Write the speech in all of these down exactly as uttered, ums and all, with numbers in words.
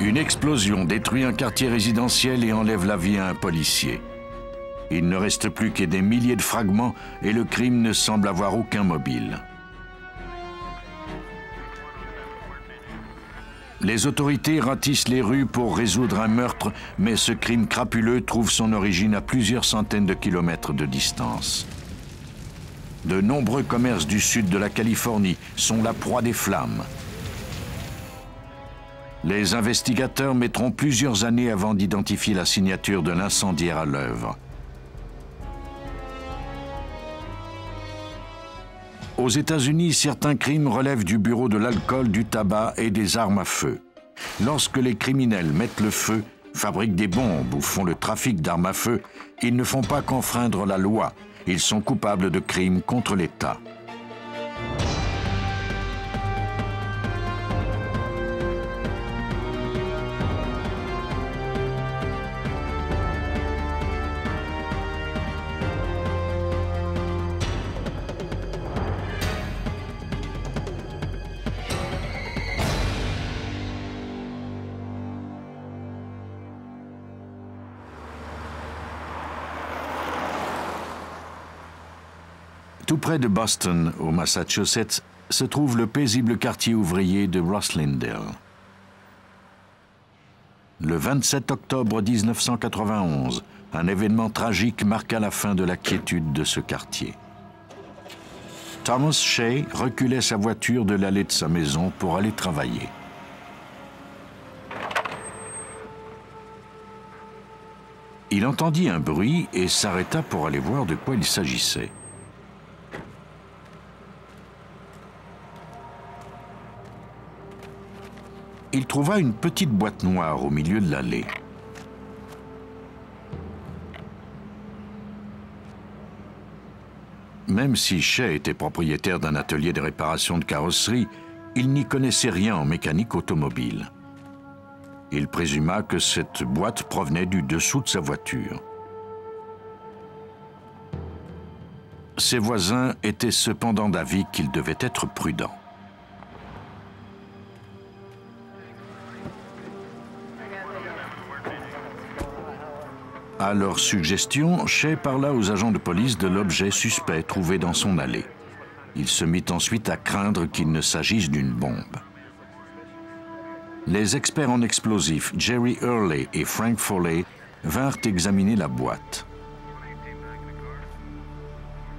Une explosion détruit un quartier résidentiel et enlève la vie à un policier. Il ne reste plus que des milliers de fragments et le crime ne semble avoir aucun mobile. Les autorités ratissent les rues pour résoudre un meurtre, mais ce crime crapuleux trouve son origine à plusieurs centaines de kilomètres de distance. De nombreux commerces du sud de la Californie sont la proie des flammes. Les investigateurs mettront plusieurs années avant d'identifier la signature de l'incendiaire à l'œuvre. Aux États-Unis, certains crimes relèvent du bureau de l'alcool, du tabac et des armes à feu. Lorsque les criminels mettent le feu, fabriquent des bombes ou font le trafic d'armes à feu, ils ne font pas qu'enfreindre la loi. Ils sont coupables de crimes contre l'État. Tout près de Boston, au Massachusetts, se trouve le paisible quartier ouvrier de Roslindale. Le vingt-sept octobre mille neuf cent quatre-vingt-onze, un événement tragique marqua la fin de la quiétude de ce quartier. Thomas Shea reculait sa voiture de l'allée de sa maison pour aller travailler. Il entendit un bruit et s'arrêta pour aller voir de quoi il s'agissait. Il trouva une petite boîte noire au milieu de l'allée. Même si Shea était propriétaire d'un atelier de réparation de carrosserie, il n'y connaissait rien en mécanique automobile. Il présuma que cette boîte provenait du dessous de sa voiture. Ses voisins étaient cependant d'avis qu'il devait être prudent. À leur suggestion, Shea parla aux agents de police de l'objet suspect trouvé dans son allée. Il se mit ensuite à craindre qu'il ne s'agisse d'une bombe. Les experts en explosifs Jerry Early et Frank Foley vinrent examiner la boîte.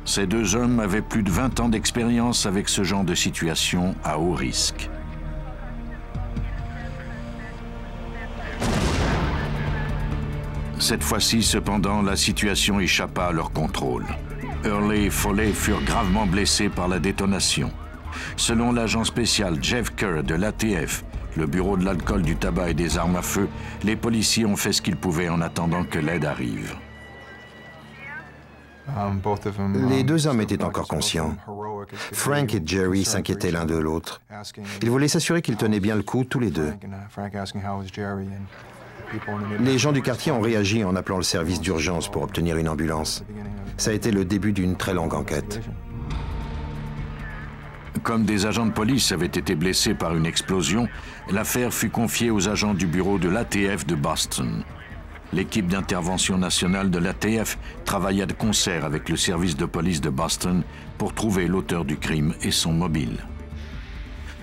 Ces deux hommes avaient plus de vingt ans d'expérience avec ce genre de situation à haut risque. Cette fois-ci, cependant, la situation échappa à leur contrôle. Hurley et Foley furent gravement blessés par la détonation. Selon l'agent spécial Jeff Kerr de l'A T F, le bureau de l'alcool, du tabac et des armes à feu, les policiers ont fait ce qu'ils pouvaient en attendant que l'aide arrive. Les deux hommes étaient encore conscients. Frank et Jerry s'inquiétaient l'un de l'autre. Ils voulaient s'assurer qu'ils tenaient bien le coup, tous les deux. Les gens du quartier ont réagi en appelant le service d'urgence pour obtenir une ambulance. Ça a été le début d'une très longue enquête. Comme des agents de police avaient été blessés par une explosion, l'affaire fut confiée aux agents du bureau de l'A T F de Boston. L'équipe d'intervention nationale de l'A T F travailla de concert avec le service de police de Boston pour trouver l'auteur du crime et son mobile.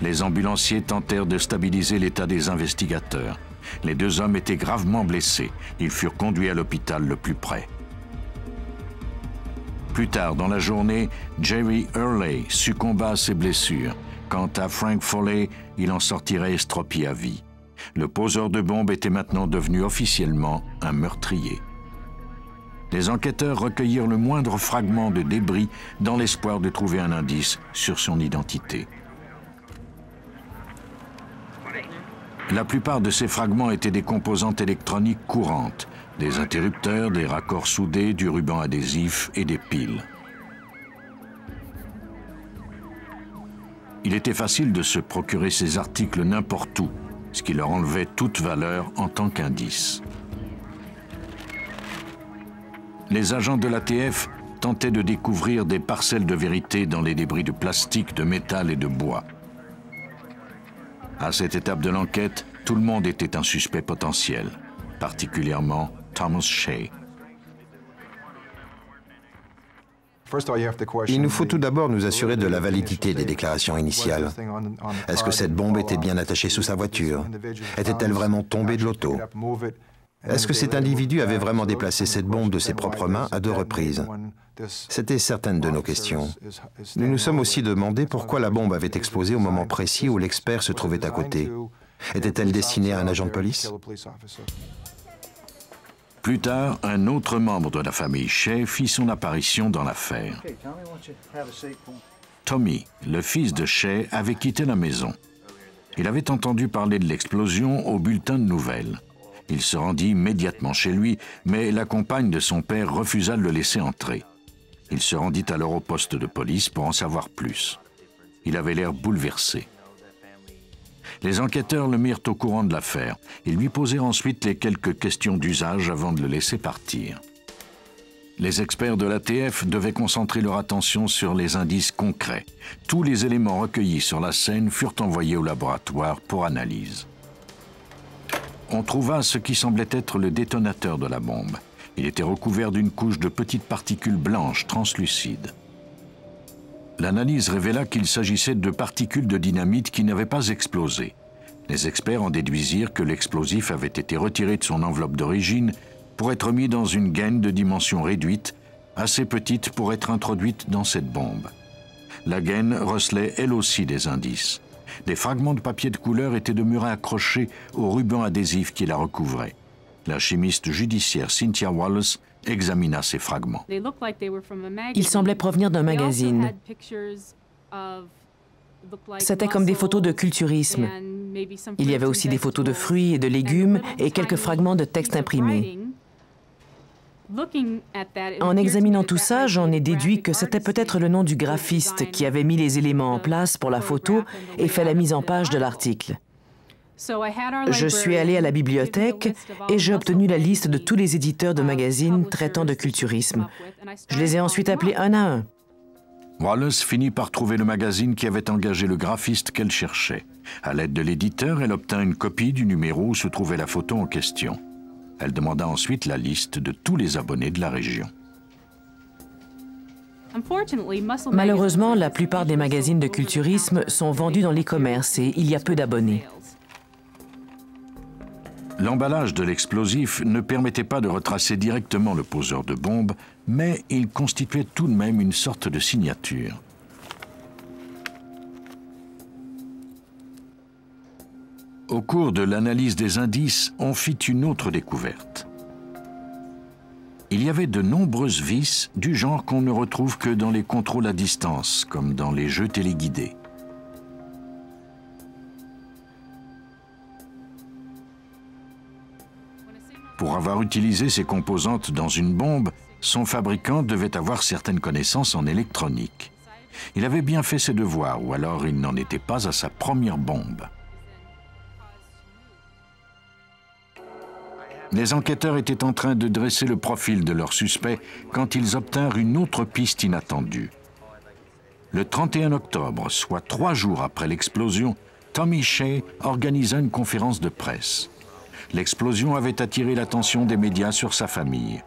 Les ambulanciers tentèrent de stabiliser l'état des investigateurs. Les deux hommes étaient gravement blessés. Ils furent conduits à l'hôpital le plus près. Plus tard dans la journée, Jerry Early succomba à ses blessures. Quant à Frank Foley, il en sortirait estropié à vie. Le poseur de bombes était maintenant devenu officiellement un meurtrier. Les enquêteurs recueillirent le moindre fragment de débris dans l'espoir de trouver un indice sur son identité. La plupart de ces fragments étaient des composantes électroniques courantes, des interrupteurs, des raccords soudés, du ruban adhésif et des piles. Il était facile de se procurer ces articles n'importe où, ce qui leur enlevait toute valeur en tant qu'indice. Les agents de l'A T F tentaient de découvrir des parcelles de vérité dans les débris de plastique, de métal et de bois. À cette étape de l'enquête, tout le monde était un suspect potentiel, particulièrement Thomas Shea. Il nous faut tout d'abord nous assurer de la validité des déclarations initiales. Est-ce que cette bombe était bien attachée sous sa voiture? Était-elle vraiment tombée de l'auto? Est-ce que cet individu avait vraiment déplacé cette bombe de ses propres mains à deux reprises? C'était certaines de nos questions. Nous nous sommes aussi demandé pourquoi la bombe avait explosé au moment précis où l'expert se trouvait à côté. Était-elle destinée à un agent de police? Plus tard, un autre membre de la famille Shea fit son apparition dans l'affaire. Tommy, le fils de Shea, avait quitté la maison. Il avait entendu parler de l'explosion au bulletin de nouvelles. Il se rendit immédiatement chez lui, mais la compagne de son père refusa de le laisser entrer. Il se rendit alors au poste de police pour en savoir plus. Il avait l'air bouleversé. Les enquêteurs le mirent au courant de l'affaire. Ils lui posèrent ensuite les quelques questions d'usage avant de le laisser partir. Les experts de l'A T F devaient concentrer leur attention sur les indices concrets. Tous les éléments recueillis sur la scène furent envoyés au laboratoire pour analyse. On trouva ce qui semblait être le détonateur de la bombe. Il était recouvert d'une couche de petites particules blanches translucides. L'analyse révéla qu'il s'agissait de particules de dynamite qui n'avaient pas explosé. Les experts en déduisirent que l'explosif avait été retiré de son enveloppe d'origine pour être mis dans une gaine de dimension réduite, assez petite pour être introduite dans cette bombe. La gaine recelait elle aussi des indices. Des fragments de papier de couleur étaient demeurés accrochés au ruban adhésif qui la recouvrait. La chimiste judiciaire Cynthia Wallace examina ces fragments. Ils semblaient provenir d'un magazine. C'était comme des photos de culturisme. Il y avait aussi des photos de fruits et de légumes et quelques fragments de textes imprimés. En examinant tout ça, j'en ai déduit que c'était peut-être le nom du graphiste qui avait mis les éléments en place pour la photo et fait la mise en page de l'article. Je suis allé à la bibliothèque et j'ai obtenu la liste de tous les éditeurs de magazines traitant de culturisme. Je les ai ensuite appelés un à un. Wallace finit par trouver le magazine qui avait engagé le graphiste qu'elle cherchait. À l'aide de l'éditeur, elle obtint une copie du numéro où se trouvait la photo en question. Elle demanda ensuite la liste de tous les abonnés de la région. Malheureusement, la plupart des magazines de culturisme sont vendus dans les commerces et il y a peu d'abonnés. L'emballage de l'explosif ne permettait pas de retracer directement le poseur de bombe, mais il constituait tout de même une sorte de signature. Au cours de l'analyse des indices, on fit une autre découverte. Il y avait de nombreuses vis du genre qu'on ne retrouve que dans les contrôles à distance, comme dans les jeux téléguidés. Pour avoir utilisé ces composantes dans une bombe, son fabricant devait avoir certaines connaissances en électronique. Il avait bien fait ses devoirs, ou alors il n'en était pas à sa première bombe. Les enquêteurs étaient en train de dresser le profil de leurs suspects quand ils obtinrent une autre piste inattendue. Le trente et un octobre, soit trois jours après l'explosion, Tommy Shea organisa une conférence de presse. L'explosion avait attiré l'attention des médias sur sa famille.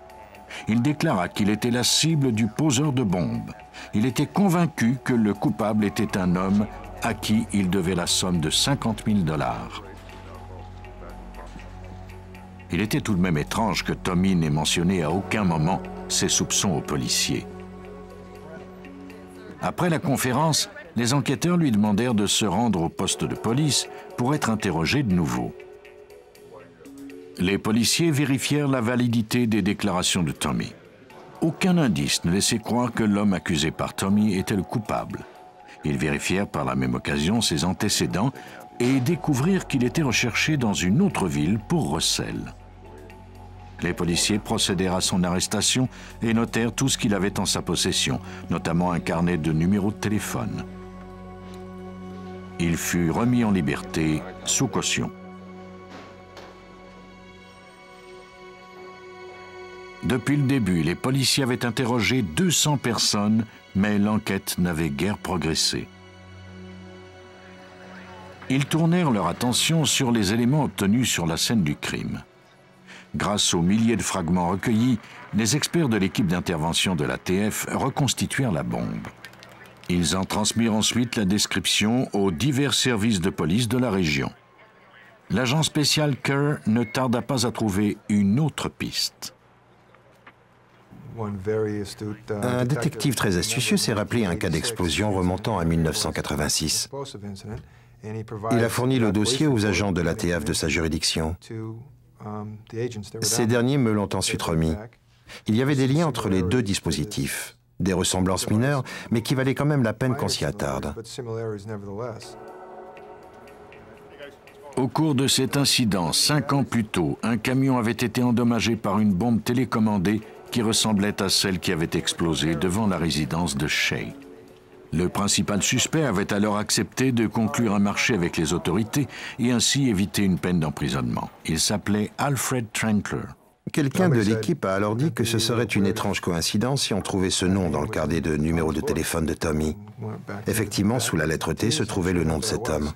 Il déclara qu'il était la cible du poseur de bombes. Il était convaincu que le coupable était un homme à qui il devait la somme de cinquante mille dollars. Il était tout de même étrange que Tommy n'ait mentionné à aucun moment ses soupçons aux policiers. Après la conférence, les enquêteurs lui demandèrent de se rendre au poste de police pour être interrogé de nouveau. Les policiers vérifièrent la validité des déclarations de Tommy. Aucun indice ne laissait croire que l'homme accusé par Tommy était le coupable. Ils vérifièrent par la même occasion ses antécédents et découvrirent qu'il était recherché dans une autre ville pour recel. Les policiers procédèrent à son arrestation et notèrent tout ce qu'il avait en sa possession, notamment un carnet de numéros de téléphone. Il fut remis en liberté sous caution. Depuis le début, les policiers avaient interrogé deux cents personnes, mais l'enquête n'avait guère progressé. ils tournèrent leur attention sur les éléments obtenus sur la scène du crime. Grâce aux milliers de fragments recueillis, les experts de l'équipe d'intervention de l'A T F reconstituèrent la bombe. Ils en transmirent ensuite la description aux divers services de police de la région. L'agent spécial Kerr ne tarda pas à trouver une autre piste. Un détective très astucieux s'est rappelé un cas d'explosion remontant à mille neuf cent quatre-vingt-six. Il a fourni le dossier aux agents de l'A T F de sa juridiction. Ces derniers me l'ont ensuite remis. Il y avait des liens entre les deux dispositifs, des ressemblances mineures, mais qui valaient quand même la peine qu'on s'y attarde. Au cours de cet incident, cinq ans plus tôt, un camion avait été endommagé par une bombe télécommandée qui ressemblait à celle qui avait explosé devant la résidence de Shea. Le principal suspect avait alors accepté de conclure un marché avec les autorités et ainsi éviter une peine d'emprisonnement. Il s'appelait Alfred Trenkler. Quelqu'un de l'équipe a alors dit que ce serait une étrange coïncidence si on trouvait ce nom dans le carnet de numéro de téléphone de Tommy. Effectivement, sous la lettre T se trouvait le nom de cet homme.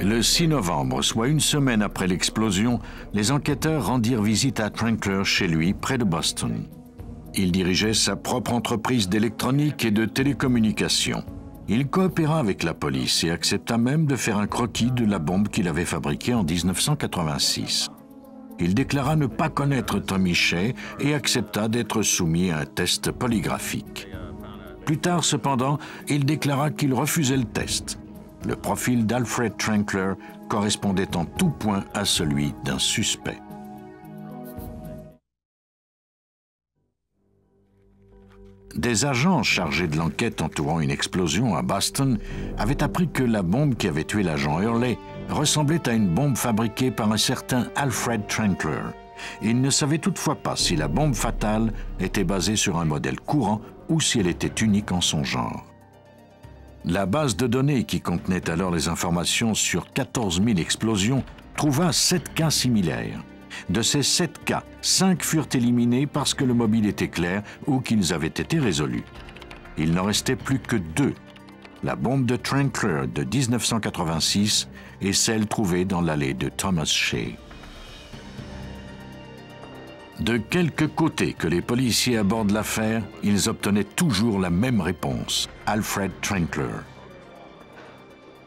Le six novembre, soit une semaine après l'explosion, les enquêteurs rendirent visite à Trenkler chez lui, près de Boston. Il dirigeait sa propre entreprise d'électronique et de télécommunications. Il coopéra avec la police et accepta même de faire un croquis de la bombe qu'il avait fabriquée en mille neuf cent quatre-vingt-six. Il déclara ne pas connaître Tommy Shea et accepta d'être soumis à un test polygraphique. Plus tard, cependant, il déclara qu'il refusait le test. Le profil d'Alfred Trenkler correspondait en tout point à celui d'un suspect. Des agents chargés de l'enquête entourant une explosion à Boston avaient appris que la bombe qui avait tué l'agent Early ressemblait à une bombe fabriquée par un certain Alfred Trenkler. Ils ne savaient toutefois pas si la bombe fatale était basée sur un modèle courant ou si elle était unique en son genre. La base de données qui contenait alors les informations sur quatorze mille explosions trouva sept cas similaires. De ces sept cas, cinq furent éliminés parce que le mobile était clair ou qu'ils avaient été résolus. Il n'en restait plus que deux, la bombe de Trenkler de mille neuf cent quatre-vingt-six et celle trouvée dans l'allée de Thomas Shea. De quelque côté que les policiers abordent l'affaire, ils obtenaient toujours la même réponse, Alfred Trenkler.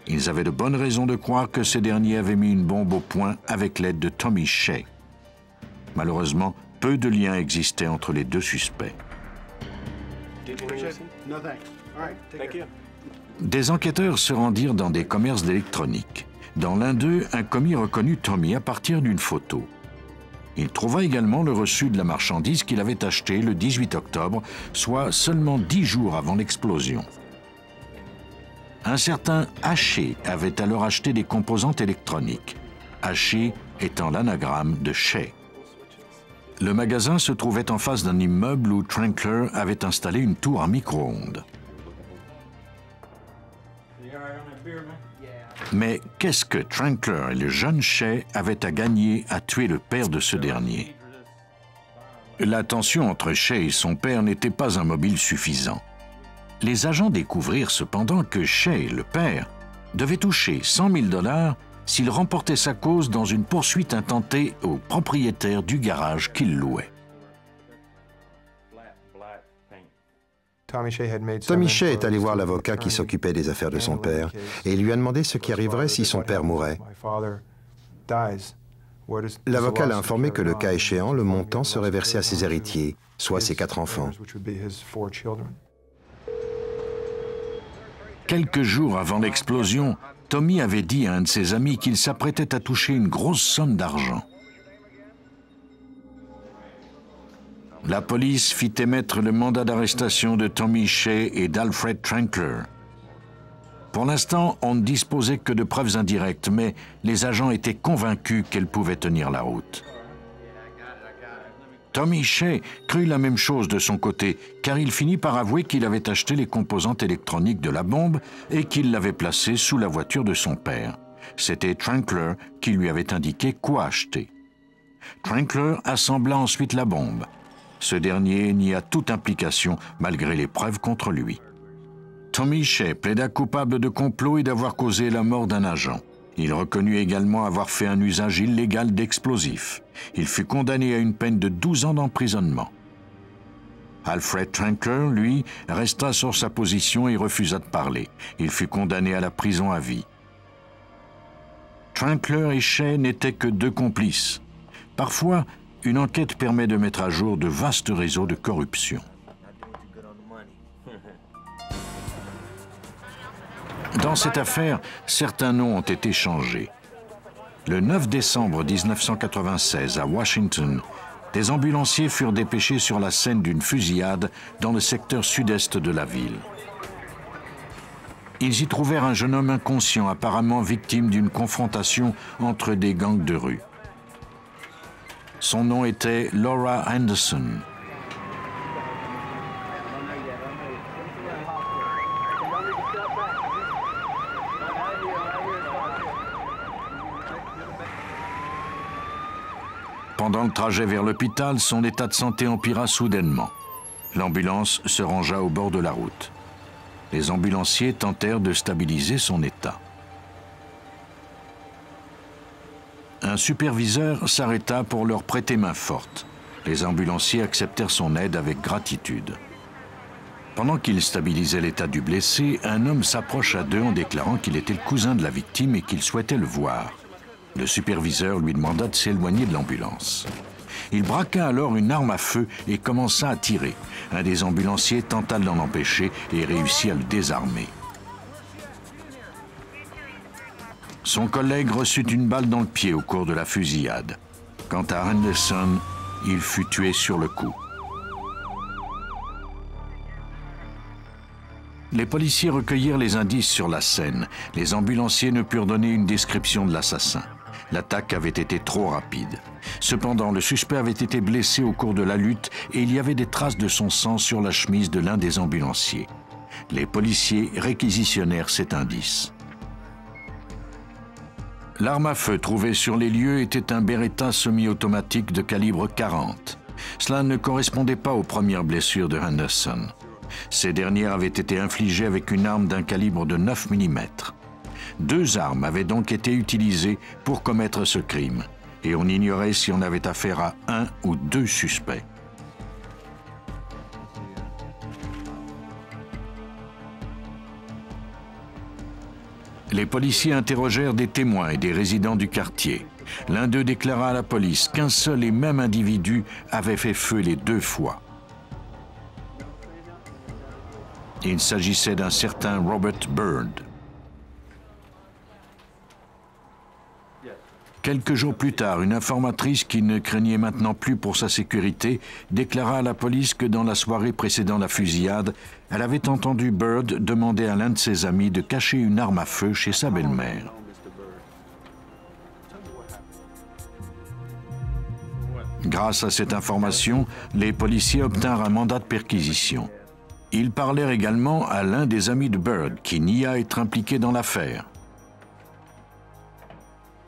Ils avaient de bonnes raisons de croire que ces derniers avaient mis une bombe au point avec l'aide de Tommy Shea. Malheureusement, peu de liens existaient entre les deux suspects. Des enquêteurs se rendirent dans des commerces d'électronique. Dans l'un d'eux, un commis reconnut Tommy à partir d'une photo. Il trouva également le reçu de la marchandise qu'il avait achetée le dix-huit octobre, soit seulement dix jours avant l'explosion. Un certain Haché avait alors acheté des composantes électroniques, Haché étant l'anagramme de Shea. Le magasin se trouvait en face d'un immeuble où Trenkler avait installé une tour à micro-ondes. Mais qu'est-ce que Trenkler et le jeune Shea avaient à gagner à tuer le père de ce dernier? La tension entre Shea et son père n'était pas un mobile suffisant. Les agents découvrirent cependant que Shea, le père, devait toucher cent mille dollars s'il remportait sa cause dans une poursuite intentée au propriétaire du garage qu'il louait. Tommy Shea est allé voir l'avocat qui s'occupait des affaires de son père et il lui a demandé ce qui arriverait si son père mourait. L'avocat l'a informé que le cas échéant, le montant serait versé à ses héritiers, soit ses quatre enfants. Quelques jours avant l'explosion, Tommy avait dit à un de ses amis qu'il s'apprêtait à toucher une grosse somme d'argent. La police fit émettre le mandat d'arrestation de Tommy Shea et d'Alfred Trenkler. Pour l'instant, on ne disposait que de preuves indirectes, mais les agents étaient convaincus qu'elles pouvaient tenir la route. Tommy Shea crut la même chose de son côté, car il finit par avouer qu'il avait acheté les composantes électroniques de la bombe et qu'il l'avait placée sous la voiture de son père. C'était Trenkler qui lui avait indiqué quoi acheter. Trenkler assembla ensuite la bombe. Ce dernier nia toute implication malgré les preuves contre lui. Tommy Shea plaida coupable de complot et d'avoir causé la mort d'un agent. Il reconnut également avoir fait un usage illégal d'explosifs. Il fut condamné à une peine de douze ans d'emprisonnement. Alfred Trenkler, lui, resta sur sa position et refusa de parler. Il fut condamné à la prison à vie. Trenkler et Shea n'étaient que deux complices. Parfois, une enquête permet de mettre à jour de vastes réseaux de corruption. Dans cette affaire, certains noms ont été changés. Le neuf décembre mille neuf cent quatre-vingt-seize, à Washington, des ambulanciers furent dépêchés sur la scène d'une fusillade dans le secteur sud-est de la ville. Ils y trouvèrent un jeune homme inconscient, apparemment victime d'une confrontation entre des gangs de rue. Son nom était Laura Anderson. Pendant le trajet vers l'hôpital, son état de santé empira soudainement. L'ambulance se rangea au bord de la route. Les ambulanciers tentèrent de stabiliser son état. Un superviseur s'arrêta pour leur prêter main forte. Les ambulanciers acceptèrent son aide avec gratitude. Pendant qu'ils stabilisaient l'état du blessé, un homme s'approcha d'eux en déclarant qu'il était le cousin de la victime et qu'il souhaitait le voir. Le superviseur lui demanda de s'éloigner de l'ambulance. Il braqua alors une arme à feu et commença à tirer. Un des ambulanciers tenta de l'en empêcher et réussit à le désarmer. Son collègue reçut une balle dans le pied au cours de la fusillade. Quant à Anderson, il fut tué sur le coup. Les policiers recueillirent les indices sur la scène. Les ambulanciers ne purent donner une description de l'assassin. L'attaque avait été trop rapide. Cependant, le suspect avait été blessé au cours de la lutte et il y avait des traces de son sang sur la chemise de l'un des ambulanciers. Les policiers réquisitionnèrent cet indice. L'arme à feu trouvée sur les lieux était un Beretta semi-automatique de calibre quarante. Cela ne correspondait pas aux premières blessures de Henderson. Ces dernières avaient été infligées avec une arme d'un calibre de neuf millimètres. Deux armes avaient donc été utilisées pour commettre ce crime, et on ignorait si on avait affaire à un ou deux suspects. Les policiers interrogèrent des témoins et des résidents du quartier. L'un d'eux déclara à la police qu'un seul et même individu avait fait feu les deux fois. Il s'agissait d'un certain Robert Byrd. Quelques jours plus tard, une informatrice qui ne craignait maintenant plus pour sa sécurité déclara à la police que dans la soirée précédant la fusillade, elle avait entendu Byrd demander à l'un de ses amis de cacher une arme à feu chez sa belle-mère. Grâce à cette information, les policiers obtinrent un mandat de perquisition. Ils parlèrent également à l'un des amis de Byrd, qui nia être impliqué dans l'affaire.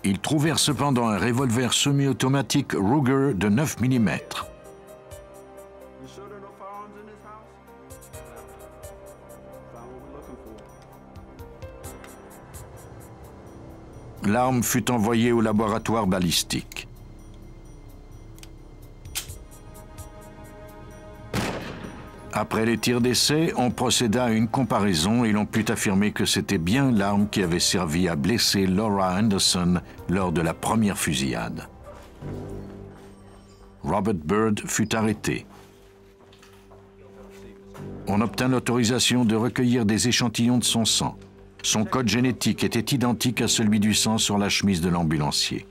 Ils trouvèrent cependant un revolver semi-automatique Ruger de neuf millimètres. L'arme fut envoyée au laboratoire balistique. Après les tirs d'essai, on procéda à une comparaison et l'on put affirmer que c'était bien l'arme qui avait servi à blesser Laura Anderson lors de la première fusillade. Robert Byrd fut arrêté. On obtint l'autorisation de recueillir des échantillons de son sang. Son code génétique était identique à celui du sang sur la chemise de l'ambulancier.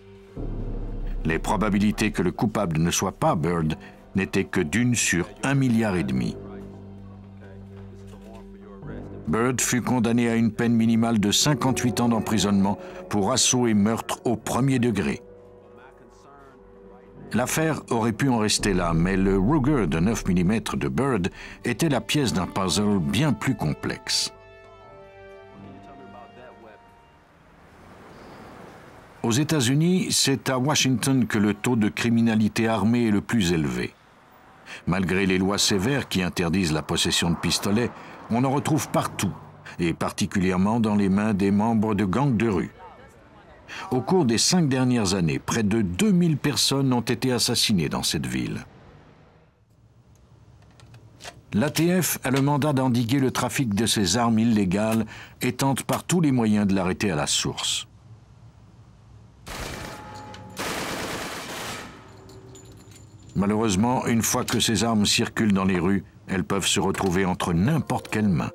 Les probabilités que le coupable ne soit pas Byrd n'étaient que d'une sur un milliard et demi. Byrd fut condamné à une peine minimale de cinquante-huit ans d'emprisonnement pour assaut et meurtre au premier degré. L'affaire aurait pu en rester là, mais le Ruger de neuf millimètres de Byrd était la pièce d'un puzzle bien plus complexe. Aux États-Unis, c'est à Washington que le taux de criminalité armée est le plus élevé. Malgré les lois sévères qui interdisent la possession de pistolets, on en retrouve partout, et particulièrement dans les mains des membres de gangs de rue. Au cours des cinq dernières années, près de deux mille personnes ont été assassinées dans cette ville. L'A T F a le mandat d'endiguer le trafic de ces armes illégales et tente par tous les moyens de l'arrêter à la source. Malheureusement, une fois que ces armes circulent dans les rues, elles peuvent se retrouver entre n'importe quelle main.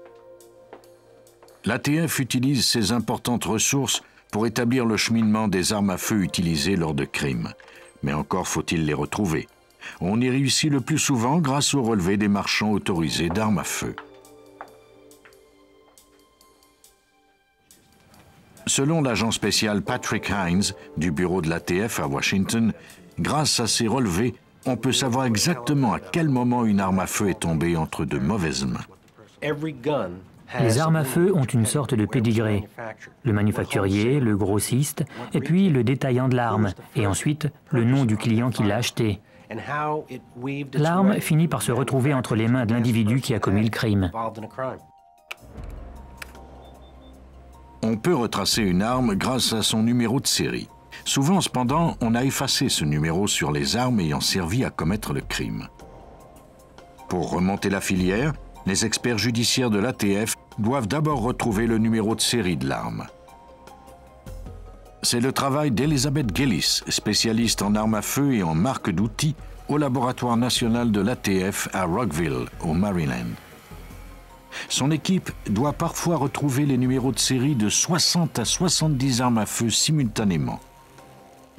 L'A T F utilise ces importantes ressources pour établir le cheminement des armes à feu utilisées lors de crimes. Mais encore faut-il les retrouver. On y réussit le plus souvent grâce au relevé des marchands autorisés d'armes à feu. Selon l'agent spécial Patrick Hines du bureau de l'A T F à Washington, grâce à ces relevés, on peut savoir exactement à quel moment une arme à feu est tombée entre de mauvaises mains. Les armes à feu ont une sorte de pédigré. Le manufacturier, le grossiste, et puis le détaillant de l'arme, et ensuite le nom du client qui l'a acheté. L'arme finit par se retrouver entre les mains de l'individu qui a commis le crime. On peut retracer une arme grâce à son numéro de série. Souvent, cependant, on a effacé ce numéro sur les armes ayant servi à commettre le crime. Pour remonter la filière, les experts judiciaires de l'A T F doivent d'abord retrouver le numéro de série de l'arme. C'est le travail d'Elizabeth Gillis, spécialiste en armes à feu et en marques d'outils, au laboratoire national de l'A T F à Rockville, au Maryland. Son équipe doit parfois retrouver les numéros de série de soixante à soixante-dix armes à feu simultanément.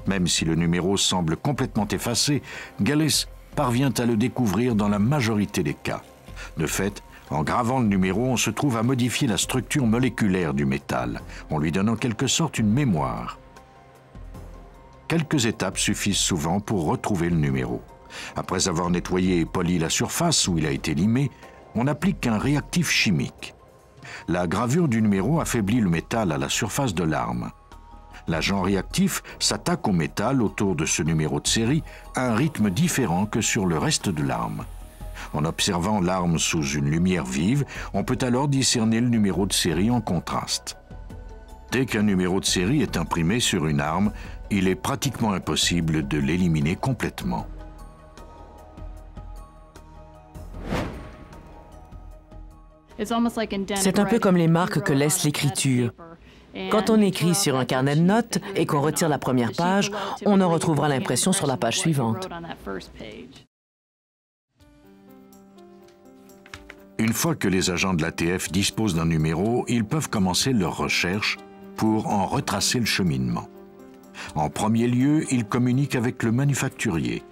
Même si le numéro semble complètement effacé, Gillis parvient à le découvrir dans la majorité des cas. De fait, en gravant le numéro, on se trouve à modifier la structure moléculaire du métal, en lui donnant en quelque sorte une mémoire. Quelques étapes suffisent souvent pour retrouver le numéro. Après avoir nettoyé et poli la surface où il a été limé, on applique un réactif chimique. La gravure du numéro affaiblit le métal à la surface de l'arme. L'agent réactif s'attaque au métal autour de ce numéro de série à un rythme différent que sur le reste de l'arme. En observant l'arme sous une lumière vive, on peut alors discerner le numéro de série en contraste. Dès qu'un numéro de série est imprimé sur une arme, il est pratiquement impossible de l'éliminer complètement. C'est un peu comme les marques que laisse l'écriture. Quand on écrit sur un carnet de notes et qu'on retire la première page, on en retrouvera l'impression sur la page suivante. Une fois que les agents de l'A T F disposent d'un numéro, ils peuvent commencer leurs recherches pour en retracer le cheminement. En premier lieu, ils communiquent avec le manufacturier.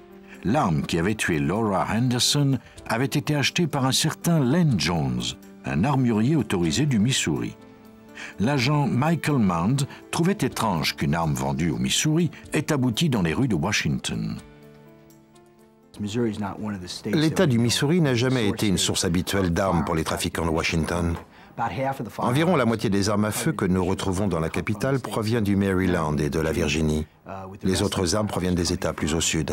L'arme qui avait tué Laura Anderson avait été achetée par un certain Len Jones, un armurier autorisé du Missouri. L'agent Michael Mound trouvait étrange qu'une arme vendue au Missouri ait abouti dans les rues de Washington. L'État du Missouri n'a jamais été une source habituelle d'armes pour les trafiquants de Washington. Environ la moitié des armes à feu que nous retrouvons dans la capitale provient du Maryland et de la Virginie. Les autres armes proviennent des États plus au sud.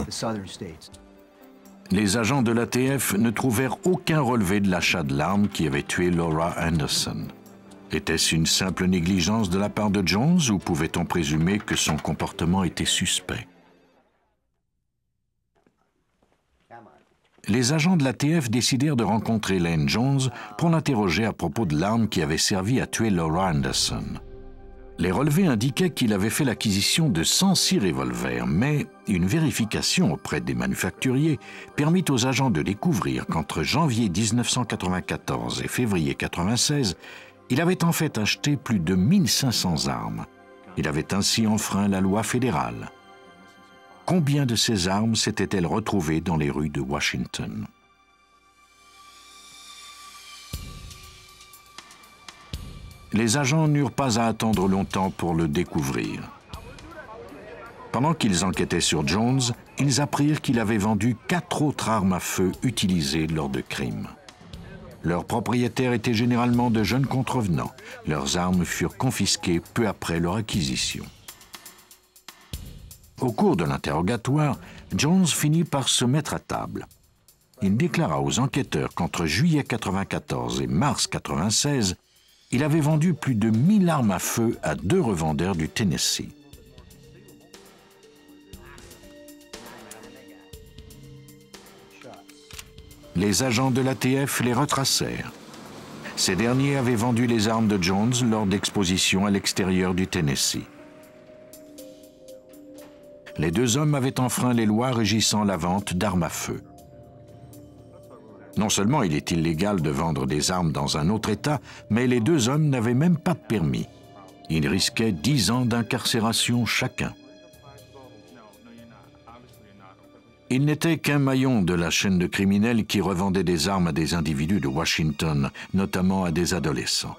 Les agents de l'A T F ne trouvèrent aucun relevé de l'achat de l'arme qui avait tué Laura Anderson. Était-ce une simple négligence de la part de Jones ou pouvait-on présumer que son comportement était suspect? Les agents de l'A T F décidèrent de rencontrer Lane Jones pour l'interroger à propos de l'arme qui avait servi à tuer Laura Anderson. Les relevés indiquaient qu'il avait fait l'acquisition de cent six revolvers, mais une vérification auprès des manufacturiers permit aux agents de découvrir qu'entre janvier mille neuf cent quatre-vingt-quatorze et février mille neuf cent quatre-vingt-seize, il avait en fait acheté plus de mille cinq cents armes. Il avait ainsi enfreint la loi fédérale. Combien de ces armes s'étaient-elles retrouvées dans les rues de Washington? Les agents n'eurent pas à attendre longtemps pour le découvrir. Pendant qu'ils enquêtaient sur Jones, ils apprirent qu'il avait vendu quatre autres armes à feu utilisées lors de crimes. Leurs propriétaires étaient généralement de jeunes contrevenants. Leurs armes furent confisquées peu après leur acquisition. Au cours de l'interrogatoire, Jones finit par se mettre à table. Il déclara aux enquêteurs qu'entre juillet mille neuf cent quatre-vingt-quatorze et mars mille neuf cent quatre-vingt-seize, il avait vendu plus de mille armes à feu à deux revendeurs du Tennessee. Les agents de l'A T F les retracèrent. Ces derniers avaient vendu les armes de Jones lors d'expositions à l'extérieur du Tennessee. Les deux hommes avaient enfreint les lois régissant la vente d'armes à feu. Non seulement il est illégal de vendre des armes dans un autre État, mais les deux hommes n'avaient même pas de permis. Ils risquaient dix ans d'incarcération chacun. Ils n'étaient qu'un maillon de la chaîne de criminels qui revendaient des armes à des individus de Washington, notamment à des adolescents.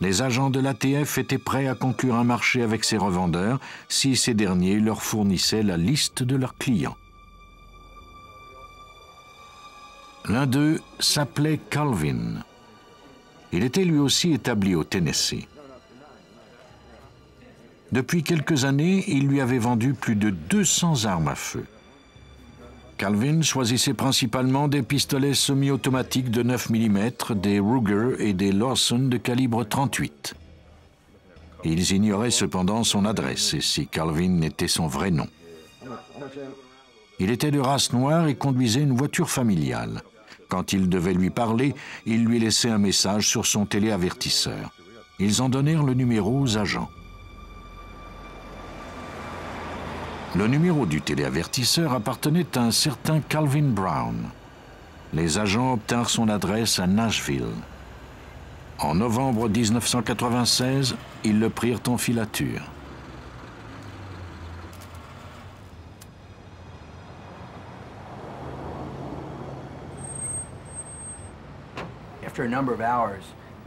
Les agents de l'A T F étaient prêts à conclure un marché avec ces revendeurs si ces derniers leur fournissaient la liste de leurs clients. L'un d'eux s'appelait Calvin. Il était lui aussi établi au Tennessee. Depuis quelques années, il lui avait vendu plus de deux cents armes à feu. Calvin choisissait principalement des pistolets semi-automatiques de neuf millimètres, des Ruger et des Lawson de calibre trente-huit. Ils ignoraient cependant son adresse et si Calvin était son vrai nom. Il était de race noire et conduisait une voiture familiale. Quand il devait lui parler, il lui laissait un message sur son téléavertisseur. Ils en donnèrent le numéro aux agents. Le numéro du téléavertisseur appartenait à un certain Calvin Brown. Les agents obtinrent son adresse à Nashville. En novembre mille neuf cent quatre-vingt-seize, ils le prirent en filature.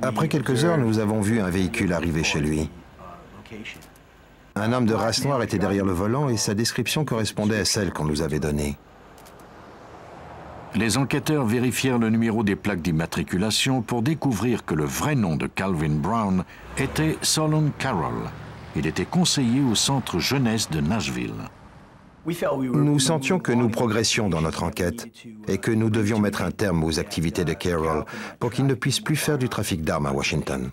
Après quelques heures, nous avons vu un véhicule arriver chez lui. Un homme de race noire était derrière le volant et sa description correspondait à celle qu'on nous avait donnée. Les enquêteurs vérifièrent le numéro des plaques d'immatriculation pour découvrir que le vrai nom de Calvin Brown était Solomon Carroll. Il était conseiller au centre jeunesse de Nashville. Nous sentions que nous progressions dans notre enquête et que nous devions mettre un terme aux activités de Carroll pour qu'il ne puisse plus faire du trafic d'armes à Washington.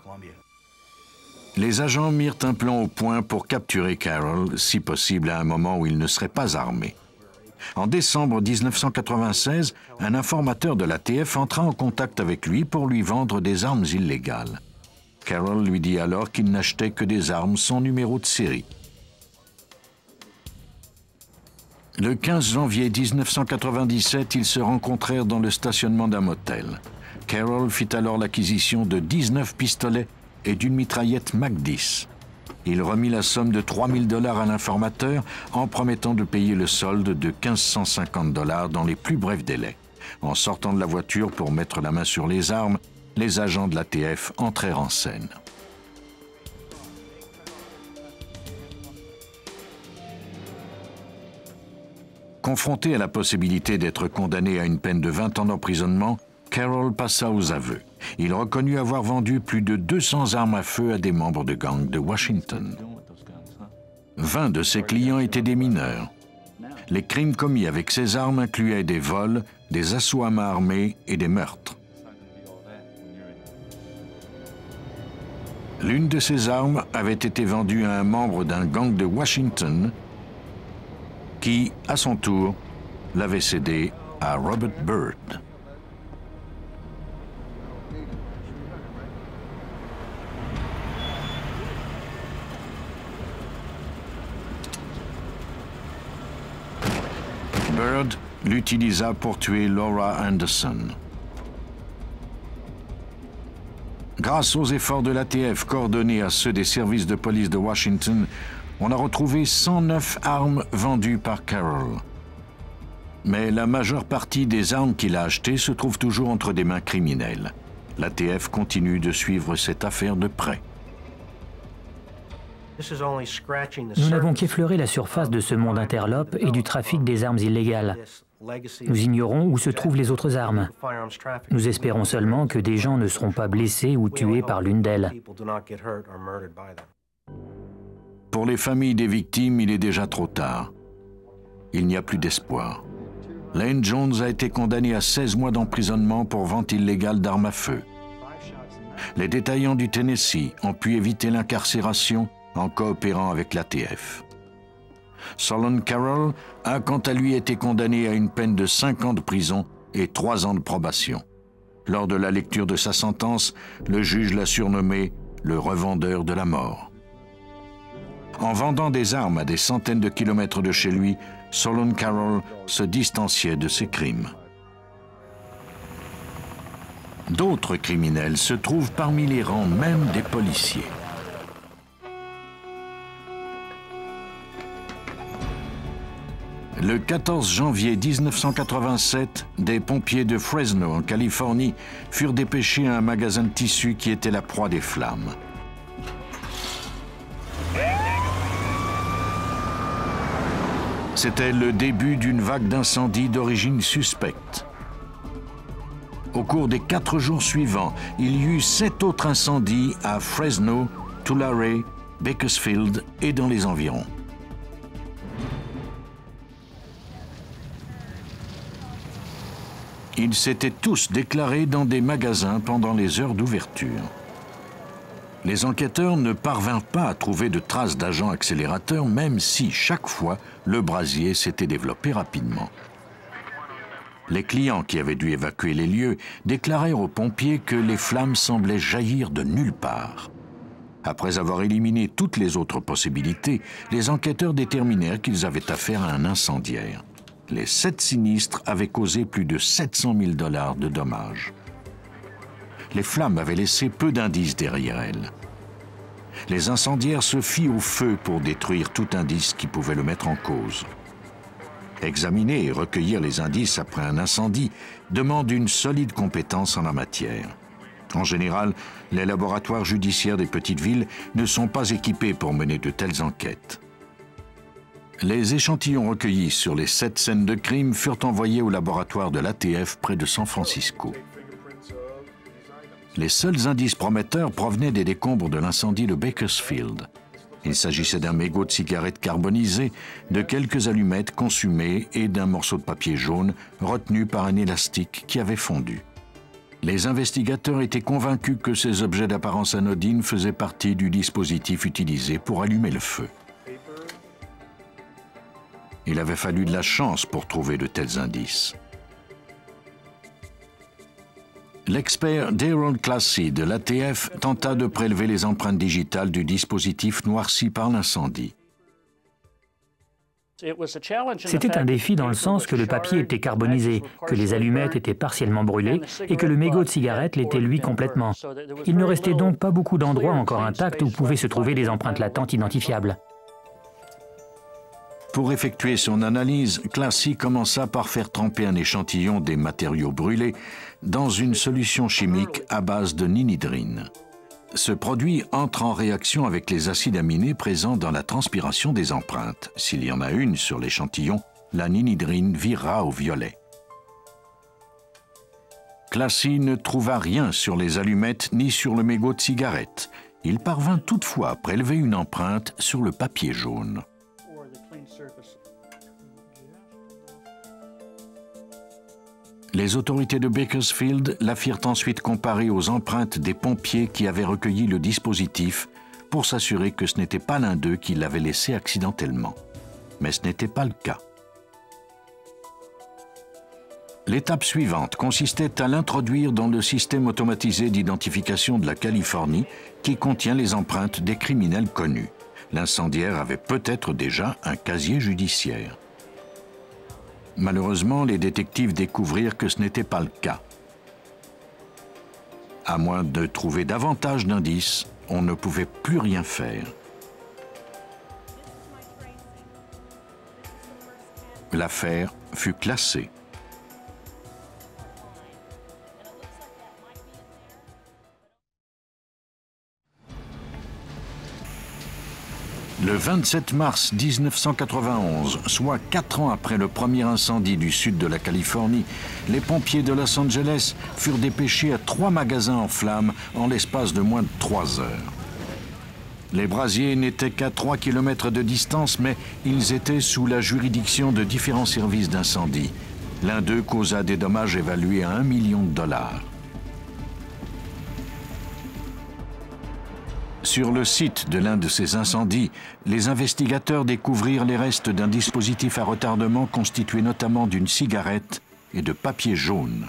Les agents mirent un plan au point pour capturer Carroll, si possible à un moment où il ne serait pas armé. En décembre mille neuf cent quatre-vingt-seize, un informateur de l'A T F entra en contact avec lui pour lui vendre des armes illégales. Carroll lui dit alors qu'il n'achetait que des armes sans numéro de série. Le quinze janvier mille neuf cent quatre-vingt-dix-sept, ils se rencontrèrent dans le stationnement d'un motel. Carroll fit alors l'acquisition de dix-neuf pistolets et d'une mitraillette Mac dix. Il remit la somme de trois mille dollars à l'informateur en promettant de payer le solde de mille cinq cent cinquante dollars dans les plus brefs délais. En sortant de la voiture pour mettre la main sur les armes, les agents de l'A T F entrèrent en scène. Confronté à la possibilité d'être condamné à une peine de vingt ans d'emprisonnement, Carroll passa aux aveux. Il reconnut avoir vendu plus de deux cents armes à feu à des membres de gangs de Washington. vingt de ses clients étaient des mineurs. Les crimes commis avec ces armes incluaient des vols, des assauts à main armée et des meurtres. L'une de ces armes avait été vendue à un membre d'un gang de Washington, qui, à son tour, l'avait cédé à Robert Byrd. Byrd l'utilisa pour tuer Laura Anderson. Grâce aux efforts de l'A T F coordonnés à ceux des services de police de Washington, on a retrouvé cent neuf armes vendues par Carroll. Mais la majeure partie des armes qu'il a achetées se trouve toujours entre des mains criminelles. L'A T F continue de suivre cette affaire de près. Nous n'avons qu'effleuré la surface de ce monde interlope et du trafic des armes illégales. Nous ignorons où se trouvent les autres armes. Nous espérons seulement que des gens ne seront pas blessés ou tués par l'une d'elles. Pour les familles des victimes, il est déjà trop tard. Il n'y a plus d'espoir. Lane Jones a été condamné à seize mois d'emprisonnement pour vente illégale d'armes à feu. les détaillants du Tennessee ont pu éviter l'incarcération en coopérant avec l'A T F. Solomon Carroll a quant à lui été condamné à une peine de cinq ans de prison et trois ans de probation. Lors de la lecture de sa sentence, le juge l'a surnommé « le revendeur de la mort ». En vendant des armes à des centaines de kilomètres de chez lui, Solomon Carroll se distanciait de ses crimes. D'autres criminels se trouvent parmi les rangs même des policiers. Le quatorze janvier mille neuf cent quatre-vingt-sept, des pompiers de Fresno, en Californie, furent dépêchés à un magasin de tissus qui était la proie des flammes. C'était le début d'une vague d'incendies d'origine suspecte. Au cours des quatre jours suivants, il y eut sept autres incendies à Fresno, Tulare, Bakersfield et dans les environs. Ils s'étaient tous déclarés dans des magasins pendant les heures d'ouverture. Les enquêteurs ne parvinrent pas à trouver de traces d'agents accélérateurs, même si, chaque fois, le brasier s'était développé rapidement. Les clients qui avaient dû évacuer les lieux déclarèrent aux pompiers que les flammes semblaient jaillir de nulle part. Après avoir éliminé toutes les autres possibilités, les enquêteurs déterminèrent qu'ils avaient affaire à un incendiaire. Les sept sinistres avaient causé plus de sept cent mille dollars de dommages. Les flammes avaient laissé peu d'indices derrière elles. Les incendiaires se firent au feu pour détruire tout indice qui pouvait le mettre en cause. Examiner et recueillir les indices après un incendie demande une solide compétence en la matière. En général, les laboratoires judiciaires des petites villes ne sont pas équipés pour mener de telles enquêtes. Les échantillons recueillis sur les sept scènes de crime furent envoyés au laboratoire de l'A T F près de San Francisco. Les seuls indices prometteurs provenaient des décombres de l'incendie de Bakersfield. Il s'agissait d'un mégot de cigarette carbonisé, de quelques allumettes consumées et d'un morceau de papier jaune retenu par un élastique qui avait fondu. Les investigateurs étaient convaincus que ces objets d'apparence anodine faisaient partie du dispositif utilisé pour allumer le feu. Il avait fallu de la chance pour trouver de tels indices. L'expert Daryl Classey de l'A T F tenta de prélever les empreintes digitales du dispositif noirci par l'incendie. C'était un défi dans le sens que le papier était carbonisé, que les allumettes étaient partiellement brûlées et que le mégot de cigarette l'était lui complètement. Il ne restait donc pas beaucoup d'endroits encore intacts où pouvaient se trouver des empreintes latentes identifiables. Pour effectuer son analyse, Classey commença par faire tremper un échantillon des matériaux brûlés dans une solution chimique à base de ninhydrine. Ce produit entre en réaction avec les acides aminés présents dans la transpiration des empreintes. S'il y en a une sur l'échantillon, la ninhydrine virera au violet. Classey ne trouva rien sur les allumettes ni sur le mégot de cigarette. Il parvint toutefois à prélever une empreinte sur le papier jaune. Les autorités de Bakersfield la firent ensuite comparer aux empreintes des pompiers qui avaient recueilli le dispositif pour s'assurer que ce n'était pas l'un d'eux qui l'avait laissé accidentellement. Mais ce n'était pas le cas. L'étape suivante consistait à l'introduire dans le système automatisé d'identification de la Californie qui contient les empreintes des criminels connus. L'incendiaire avait peut-être déjà un casier judiciaire. Malheureusement, les détectives découvrirent que ce n'était pas le cas. À moins de trouver davantage d'indices, on ne pouvait plus rien faire. L'affaire fut classée. Le vingt-sept mars mille neuf cent quatre-vingt-onze, soit quatre ans après le premier incendie du sud de la Californie, les pompiers de Los Angeles furent dépêchés à trois magasins en flammes en l'espace de moins de trois heures. Les brasiers n'étaient qu'à trois kilomètres de distance, mais ils étaient sous la juridiction de différents services d'incendie. L'un d'eux causa des dommages évalués à un million de dollars. Sur le site de l'un de ces incendies, les investigateurs découvrirent les restes d'un dispositif à retardement constitué notamment d'une cigarette et de papier jaune.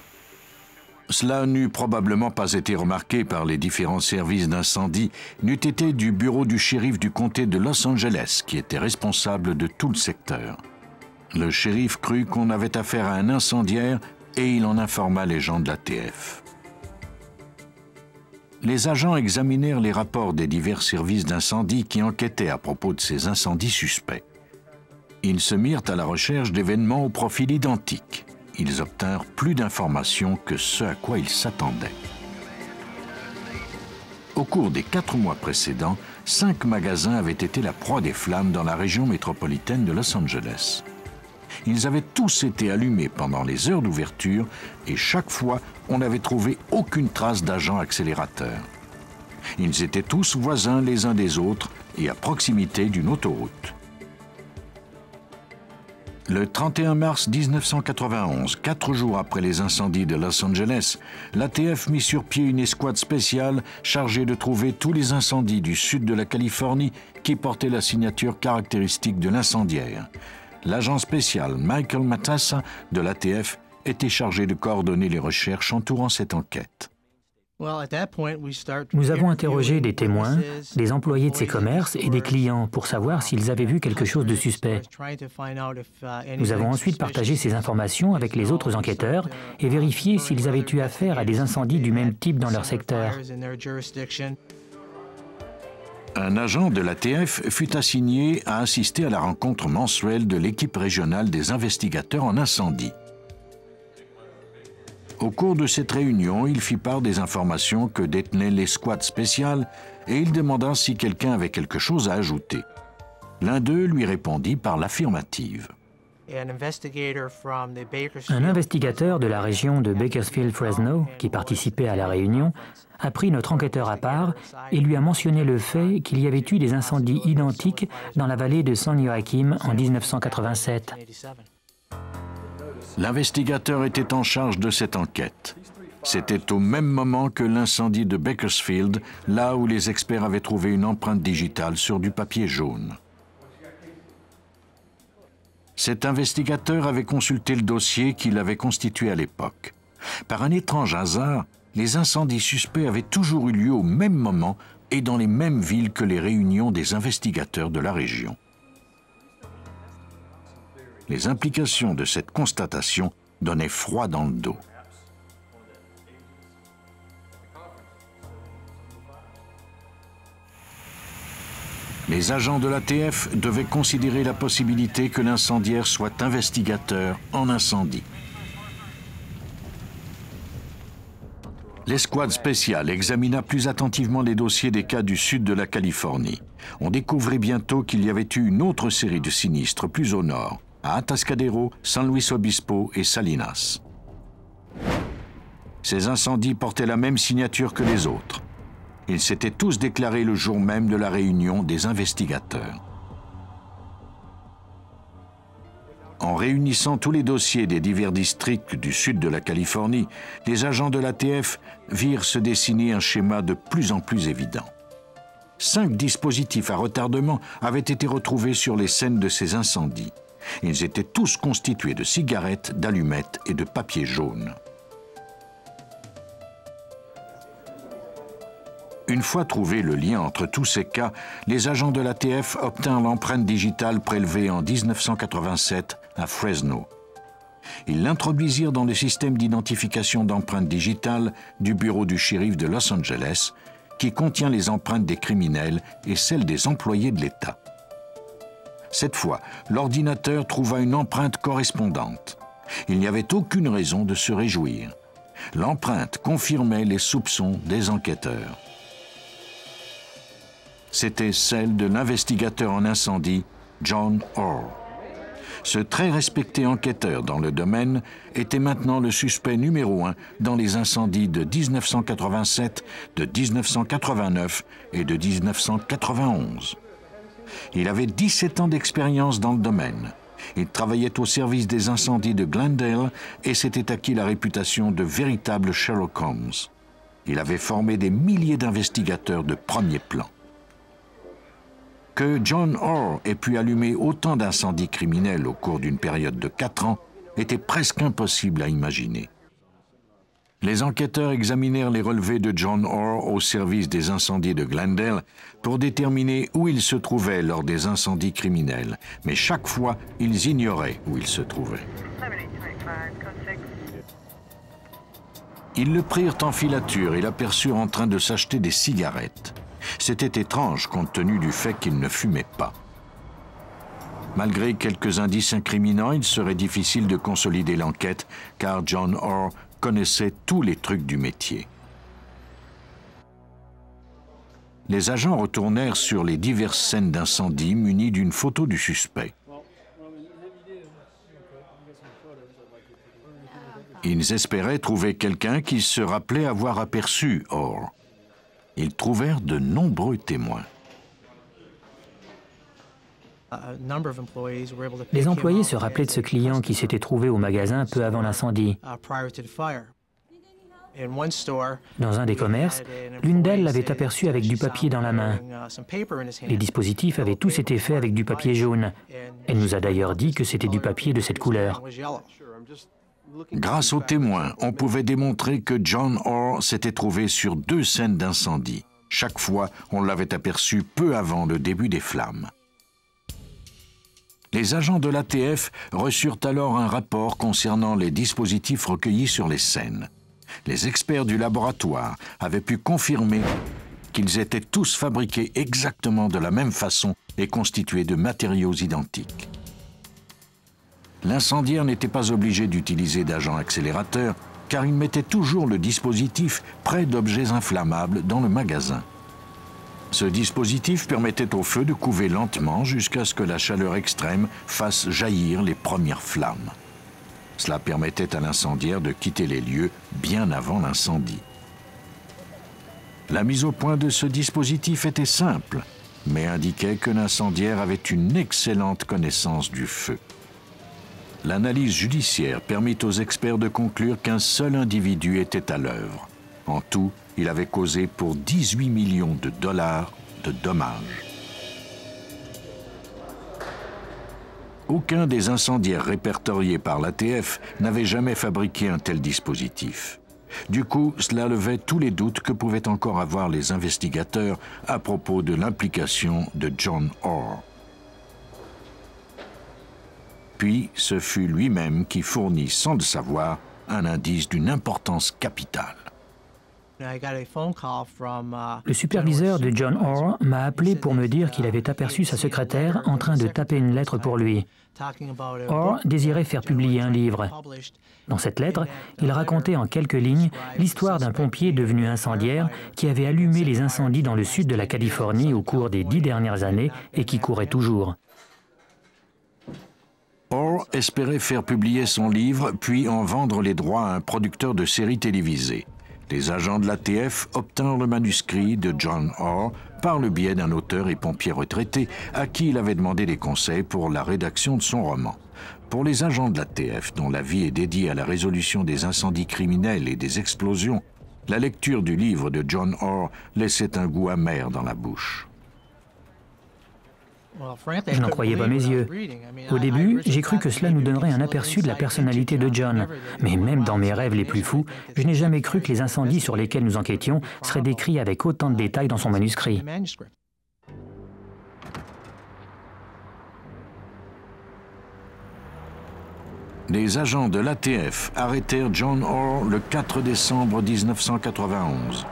Cela n'eût probablement pas été remarqué par les différents services d'incendie, n'eût été du bureau du shérif du comté de Los Angeles qui était responsable de tout le secteur. Le shérif crut qu'on avait affaire à un incendiaire et il en informa les gens de l'A T F. Les agents examinèrent les rapports des divers services d'incendie qui enquêtaient à propos de ces incendies suspects. Ils se mirent à la recherche d'événements au profil identique. Ils obtinrent plus d'informations que ce à quoi ils s'attendaient. Au cours des quatre mois précédents, cinq magasins avaient été la proie des flammes dans la région métropolitaine de Los Angeles. Ils avaient tous été allumés pendant les heures d'ouverture et chaque fois, on n'avait trouvé aucune trace d'agent accélérateur. Ils étaient tous voisins les uns des autres et à proximité d'une autoroute. Le trente et un mars mille neuf cent quatre-vingt-onze, quatre jours après les incendies de Los Angeles, l'A T F mit sur pied une escouade spéciale chargée de trouver tous les incendies du sud de la Californie qui portaient la signature caractéristique de l'incendiaire. L'agent spécial Michael Matassa de l'A T F était chargé de coordonner les recherches entourant cette enquête. Nous avons interrogé des témoins, des employés de ces commerces et des clients pour savoir s'ils avaient vu quelque chose de suspect. Nous avons ensuite partagé ces informations avec les autres enquêteurs et vérifié s'ils avaient eu affaire à des incendies du même type dans leur secteur. Un agent de l'A T F fut assigné à assister à la rencontre mensuelle de l'équipe régionale des investigateurs en incendie. Au cours de cette réunion, il fit part des informations que détenait l'escouade spéciale et il demanda si quelqu'un avait quelque chose à ajouter. L'un d'eux lui répondit par l'affirmative. Un investigateur de la région de Bakersfield-Fresno, qui participait à la réunion, a pris notre enquêteur à part et lui a mentionné le fait qu'il y avait eu des incendies identiques dans la vallée de San Joaquim en mille neuf cent quatre-vingt-sept. L'investigateur était en charge de cette enquête. C'était au même moment que l'incendie de Bakersfield, là où les experts avaient trouvé une empreinte digitale sur du papier jaune. Cet investigateur avait consulté le dossier qu'il avait constitué à l'époque. Par un étrange hasard, les incendies suspects avaient toujours eu lieu au même moment et dans les mêmes villes que les réunions des investigateurs de la région. Les implications de cette constatation donnaient froid dans le dos. Les agents de l'A T F devaient considérer la possibilité que l'incendiaire soit investigateur en incendie. L'escouade spéciale examina plus attentivement les dossiers des cas du sud de la Californie. On découvrit bientôt qu'il y avait eu une autre série de sinistres plus au nord, à Atascadero, San Luis Obispo et Salinas. Ces incendies portaient la même signature que les autres. Ils s'étaient tous déclarés le jour même de la réunion des investigateurs. En réunissant tous les dossiers des divers districts du sud de la Californie, les agents de l'A T F virent se dessiner un schéma de plus en plus évident. Cinq dispositifs à retardement avaient été retrouvés sur les scènes de ces incendies. Ils étaient tous constitués de cigarettes, d'allumettes et de papier jaune. Une fois trouvé le lien entre tous ces cas, les agents de l'A T F obtinrent l'empreinte digitale prélevée en mille neuf cent quatre-vingt-sept à Fresno. Ils l'introduisirent dans le système d'identification d'empreintes digitales du bureau du shérif de Los Angeles, qui contient les empreintes des criminels et celles des employés de l'État. Cette fois, l'ordinateur trouva une empreinte correspondante. Il n'y avait aucune raison de se réjouir. L'empreinte confirmait les soupçons des enquêteurs. C'était celle de l'investigateur en incendie, John Orr. Ce très respecté enquêteur dans le domaine était maintenant le suspect numéro un dans les incendies de mille neuf cent quatre-vingt-sept, de mille neuf cent quatre-vingt-neuf et de mille neuf cent quatre-vingt-onze. Il avait dix-sept ans d'expérience dans le domaine. Il travaillait au service des incendies de Glendale et s'était acquis la réputation de véritable Sherlock Holmes. Il avait formé des milliers d'investigateurs de premier plan. que John Orr ait pu allumer autant d'incendies criminels au cours d'une période de quatre ans était presque impossible à imaginer. Les enquêteurs examinèrent les relevés de John Orr au service des incendies de Glendale pour déterminer où il se trouvait lors des incendies criminels, mais chaque fois, ils ignoraient où il se trouvait. Ils le prirent en filature et l'aperçurent en train de s'acheter des cigarettes. C'était étrange compte tenu du fait qu'il ne fumait pas. Malgré quelques indices incriminants, il serait difficile de consolider l'enquête, car John Orr connaissait tous les trucs du métier. Les agents retournèrent sur les diverses scènes d'incendie munis d'une photo du suspect. Ils espéraient trouver quelqu'un qui se rappelait avoir aperçu Orr. Ils trouvèrent de nombreux témoins. Les employés se rappelaient de ce client qui s'était trouvé au magasin peu avant l'incendie. Dans un des commerces, l'une d'elles l'avait aperçu avec du papier dans la main. Les dispositifs avaient tous été faits avec du papier jaune. Elle nous a d'ailleurs dit que c'était du papier de cette couleur. Grâce aux témoins, on pouvait démontrer que John Orr s'était trouvé sur deux scènes d'incendie. Chaque fois, on l'avait aperçu peu avant le début des flammes. Les agents de l'A T F reçurent alors un rapport concernant les dispositifs recueillis sur les scènes. Les experts du laboratoire avaient pu confirmer qu'ils étaient tous fabriqués exactement de la même façon et constitués de matériaux identiques. L'incendiaire n'était pas obligé d'utiliser d'agents accélérateurs, car il mettait toujours le dispositif près d'objets inflammables dans le magasin. Ce dispositif permettait au feu de couver lentement jusqu'à ce que la chaleur extrême fasse jaillir les premières flammes. Cela permettait à l'incendiaire de quitter les lieux bien avant l'incendie. La mise au point de ce dispositif était simple, mais indiquait que l'incendiaire avait une excellente connaissance du feu. L'analyse judiciaire permit aux experts de conclure qu'un seul individu était à l'œuvre. En tout, il avait causé pour dix-huit millions de dollars de dommages. Aucun des incendiaires répertoriés par l'A T F n'avait jamais fabriqué un tel dispositif. Du coup, cela levait tous les doutes que pouvaient encore avoir les investigateurs à propos de l'implication de John Orr. Puis, ce fut lui-même qui fournit, sans le savoir, un indice d'une importance capitale. Le superviseur de John Orr m'a appelé pour me dire qu'il avait aperçu sa secrétaire en train de taper une lettre pour lui. Orr désirait faire publier un livre. Dans cette lettre, il racontait en quelques lignes l'histoire d'un pompier devenu incendiaire qui avait allumé les incendies dans le sud de la Californie au cours des dix dernières années et qui courait toujours. Orr espérait faire publier son livre, puis en vendre les droits à un producteur de séries télévisées. Les agents de l'A T F obtinrent le manuscrit de John Orr par le biais d'un auteur et pompier retraité à qui il avait demandé des conseils pour la rédaction de son roman. Pour les agents de l'A T F, dont la vie est dédiée à la résolution des incendies criminels et des explosions, la lecture du livre de John Orr laissait un goût amer dans la bouche. Je n'en croyais pas mes yeux. Au début, j'ai cru que cela nous donnerait un aperçu de la personnalité de John. Mais même dans mes rêves les plus fous, je n'ai jamais cru que les incendies sur lesquels nous enquêtions seraient décrits avec autant de détails dans son manuscrit. Les agents de l'A T F arrêtèrent John Orr le quatre décembre mille neuf cent quatre-vingt-onze.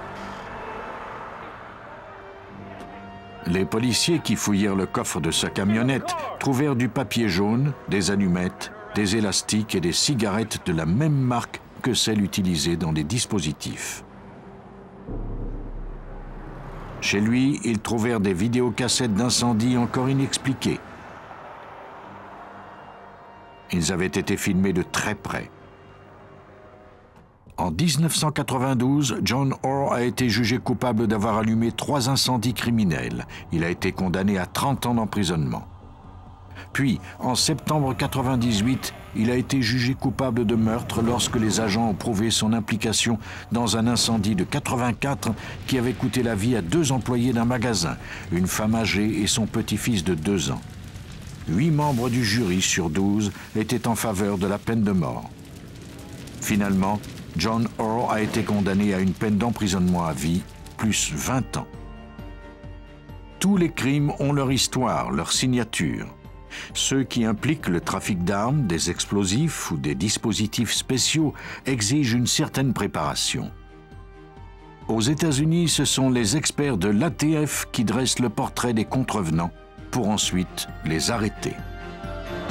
Les policiers qui fouillèrent le coffre de sa camionnette trouvèrent du papier jaune, des allumettes, des élastiques et des cigarettes de la même marque que celles utilisées dans les dispositifs. Chez lui, ils trouvèrent des vidéocassettes d'incendie encore inexpliquées. Ils avaient été filmés de très près. En mille neuf cent quatre-vingt-douze, John Orr a été jugé coupable d'avoir allumé trois incendies criminels. Il a été condamné à trente ans d'emprisonnement. Puis, en septembre quatre-vingt-dix-huit, il a été jugé coupable de meurtre lorsque les agents ont prouvé son implication dans un incendie de quatre-vingt-quatre qui avait coûté la vie à deux employés d'un magasin, une femme âgée et son petit-fils de deux ans. Huit membres du jury sur douze étaient en faveur de la peine de mort. Finalement, John Orr a été condamné à une peine d'emprisonnement à vie, plus vingt ans. Tous les crimes ont leur histoire, leur signature. Ceux qui impliquent le trafic d'armes, des explosifs ou des dispositifs spéciaux exigent une certaine préparation. Aux États-Unis, ce sont les experts de l'A T F qui dressent le portrait des contrevenants pour ensuite les arrêter.